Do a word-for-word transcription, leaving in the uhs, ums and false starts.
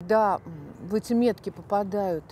Когда в эти метки попадают